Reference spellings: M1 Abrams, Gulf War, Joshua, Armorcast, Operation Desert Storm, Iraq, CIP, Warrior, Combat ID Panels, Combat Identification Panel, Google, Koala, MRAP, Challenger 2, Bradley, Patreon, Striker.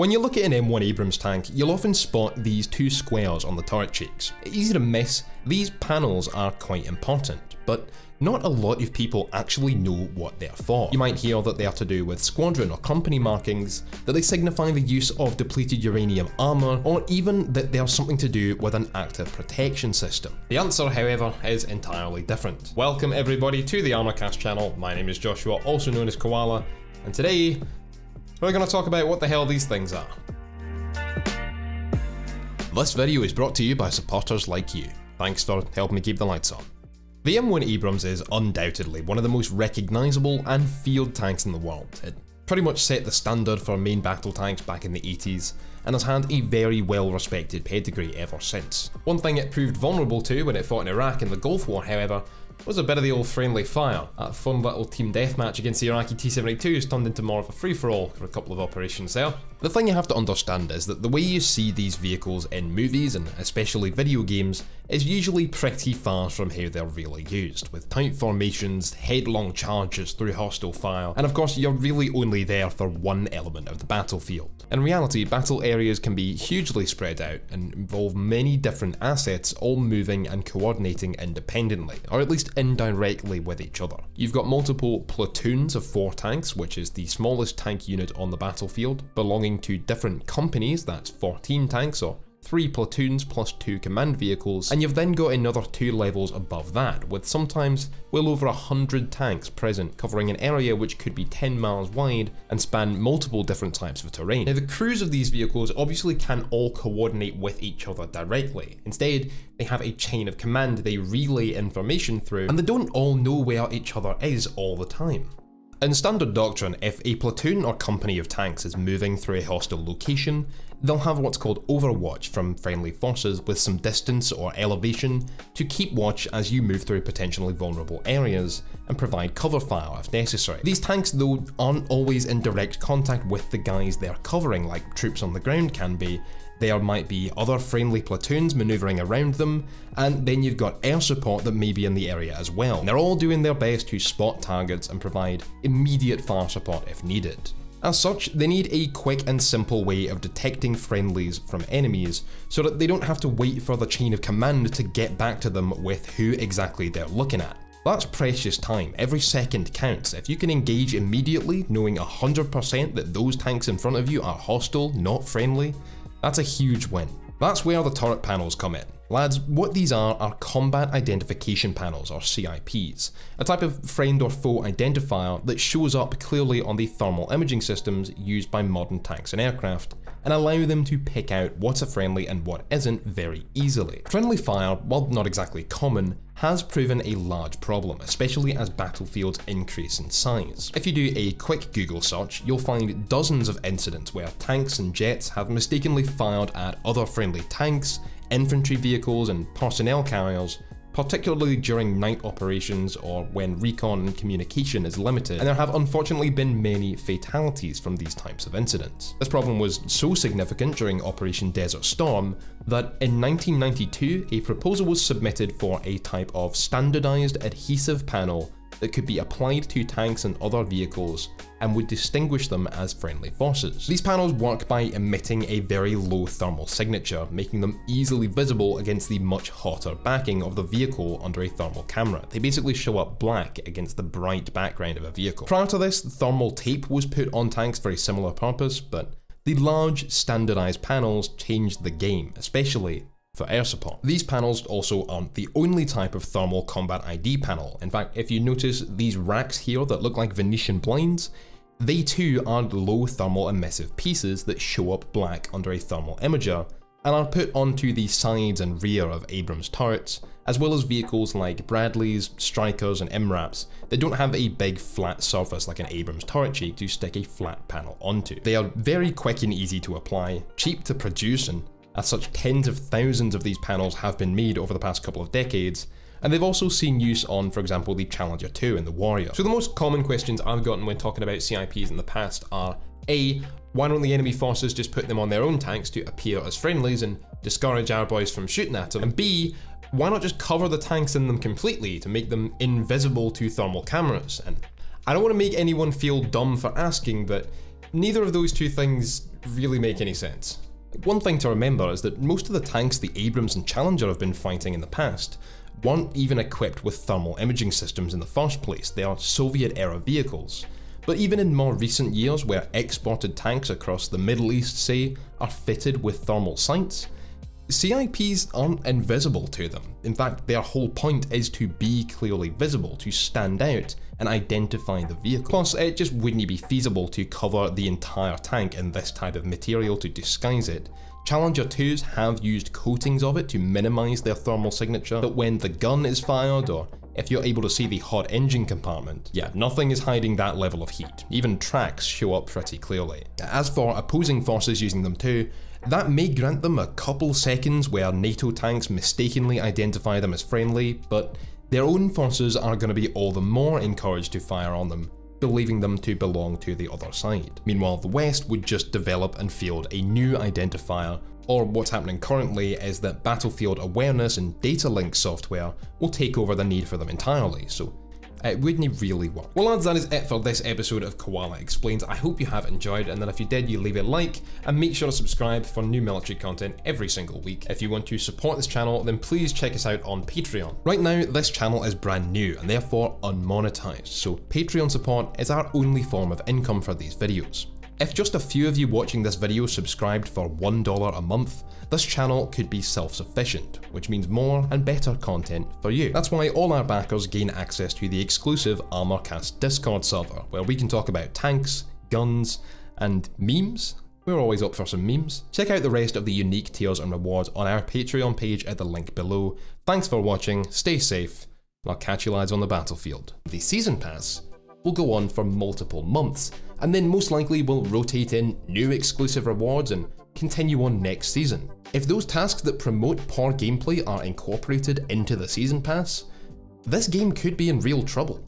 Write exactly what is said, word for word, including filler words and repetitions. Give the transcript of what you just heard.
When you look at an M one Abrams tank, you'll often spot these two squares on the turret cheeks. Easy to miss, these panels are quite important, but not a lot of people actually know what they're for. You might hear that they are to do with squadron or company markings, that they signify the use of depleted uranium armour, or even that they are something to do with an active protection system. The answer, however, is entirely different. Welcome everybody to the Armorcast channel. My name is Joshua, also known as Koala, and today we're going to talk about what the hell these things are. This video is brought to you by supporters like you. Thanks for helping me keep the lights on. The M one Abrams is undoubtedly one of the most recognisable and feared tanks in the world. It pretty much set the standard for main battle tanks back in the eighties, and has had a very well respected pedigree ever since. One thing it proved vulnerable to when it fought in Iraq and the Gulf War, however, was a bit of the old friendly fire. That fun little team deathmatch against the Iraqi T seventy-two has turned into more of a free-for-all for a couple of operations there. The thing you have to understand is that the way you see these vehicles in movies, and especially video games, is usually pretty far from how they're really used, with tight formations, headlong charges through hostile fire, and of course you're really only there for one element of the battlefield. In reality, battle areas can be hugely spread out and involve many different assets all moving and coordinating independently, or at least indirectly with each other. You've got multiple platoons of four tanks, which is the smallest tank unit on the battlefield, belonging to different companies. That's fourteen tanks or three platoons plus two command vehicles, and you've then got another two levels above that, with sometimes well over a hundred tanks present, covering an area which could be ten miles wide and span multiple different types of terrain. Now, the crews of these vehicles obviously can't all coordinate with each other directly. Instead, they have a chain of command they relay information through, and they don't all know where each other is all the time. In standard doctrine, if a platoon or company of tanks is moving through a hostile location, they'll have what's called overwatch from friendly forces with some distance or elevation to keep watch as you move through potentially vulnerable areas and provide cover fire if necessary. These tanks though aren't always in direct contact with the guys they're covering like troops on the ground can be. There might be other friendly platoons manoeuvring around them, and then you've got air support that may be in the area as well. And they're all doing their best to spot targets and provide immediate fire support if needed. As such, they need a quick and simple way of detecting friendlies from enemies, so that they don't have to wait for the chain of command to get back to them with who exactly they're looking at. That's precious time. Every second counts. If you can engage immediately, knowing one hundred percent that those tanks in front of you are hostile, not friendly, that's a huge win. That's where the turret panels come in. Lads, what these are are Combat Identification Panels, or C I Ps, a type of friend or foe identifier that shows up clearly on the thermal imaging systems used by modern tanks and aircraft, and allow them to pick out what's a friendly and what isn't very easily. Friendly fire, while not exactly common, has proven a large problem, especially as battlefields increase in size. If you do a quick Google search, you'll find dozens of incidents where tanks and jets have mistakenly fired at other friendly tanks, infantry vehicles and personnel carriers, particularly during night operations or when recon and communication is limited, and there have unfortunately been many fatalities from these types of incidents. This problem was so significant during Operation Desert Storm that in nineteen ninety-two a proposal was submitted for a type of standardised adhesive panel that could be applied to tanks and other vehicles and would distinguish them as friendly forces. These panels work by emitting a very low thermal signature, making them easily visible against the much hotter backing of the vehicle under a thermal camera. They basically show up black against the bright background of a vehicle. Prior to this, thermal tape was put on tanks for a similar purpose, but the large standardized panels changed the game, especially for air support. These panels also aren't the only type of thermal combat I D panel. In fact, if you notice these racks here that look like Venetian blinds, they too are low thermal emissive pieces that show up black under a thermal imager and are put onto the sides and rear of Abrams turrets, as well as vehicles like Bradleys, Strikers and M RAPs that don't have a big flat surface like an Abrams turret cheek to stick a flat panel onto. They are very quick and easy to apply, cheap to produce, and as such, tens of thousands of these panels have been made over the past couple of decades, and they've also seen use on, for example, the Challenger two and the Warrior. So the most common questions I've gotten when talking about C I Ps in the past are A. Why don't the enemy forces just put them on their own tanks to appear as friendlies and discourage our boys from shooting at them? And B. Why not just cover the tanks in them completely to make them invisible to thermal cameras? And I don't want to make anyone feel dumb for asking, but neither of those two things really make any sense. One thing to remember is that most of the tanks the Abrams and Challenger have been fighting in the past weren't even equipped with thermal imaging systems in the first place. They are Soviet-era vehicles. But even in more recent years, where exported tanks across the Middle East, say, are fitted with thermal sights, C I Ps aren't invisible to them. In fact, their whole point is to be clearly visible, to stand out and identify the vehicle. Plus, it just wouldn't be feasible to cover the entire tank in this type of material to disguise it. Challenger twos have used coatings of it to minimise their thermal signature, but when the gun is fired, or if you're able to see the hot engine compartment, yeah, nothing is hiding that level of heat. Even tracks show up pretty clearly. As for opposing forces using them too, that may grant them a couple seconds where NATO tanks mistakenly identify them as friendly, but their own forces are going to be all the more encouraged to fire on them, believing them to belong to the other side. Meanwhile, the West would just develop and field a new identifier, or what's happening currently is that battlefield awareness and data link software will take over the need for them entirely, so it wouldn't really work. Well lads, that is it for this episode of Koala Explains. I hope you have enjoyed, and that if you did, you leave a like and make sure to subscribe for new military content every single week. If you want to support this channel, then please check us out on Patreon. Right now, this channel is brand new and therefore unmonetized, so Patreon support is our only form of income for these videos. If just a few of you watching this video subscribed for one dollar a month, this channel could be self-sufficient, which means more and better content for you. That's why all our backers gain access to the exclusive Armorcast Discord server, where we can talk about tanks, guns, and memes. We're always up for some memes. Check out the rest of the unique tiers and rewards on our Patreon page at the link below. Thanks for watching, stay safe, and I'll catch you lads on the battlefield. The Season Pass will go on for multiple months, and then most likely we'll rotate in new exclusive rewards and continue on next season. If those tasks that promote poor gameplay are incorporated into the Season Pass, this game could be in real trouble.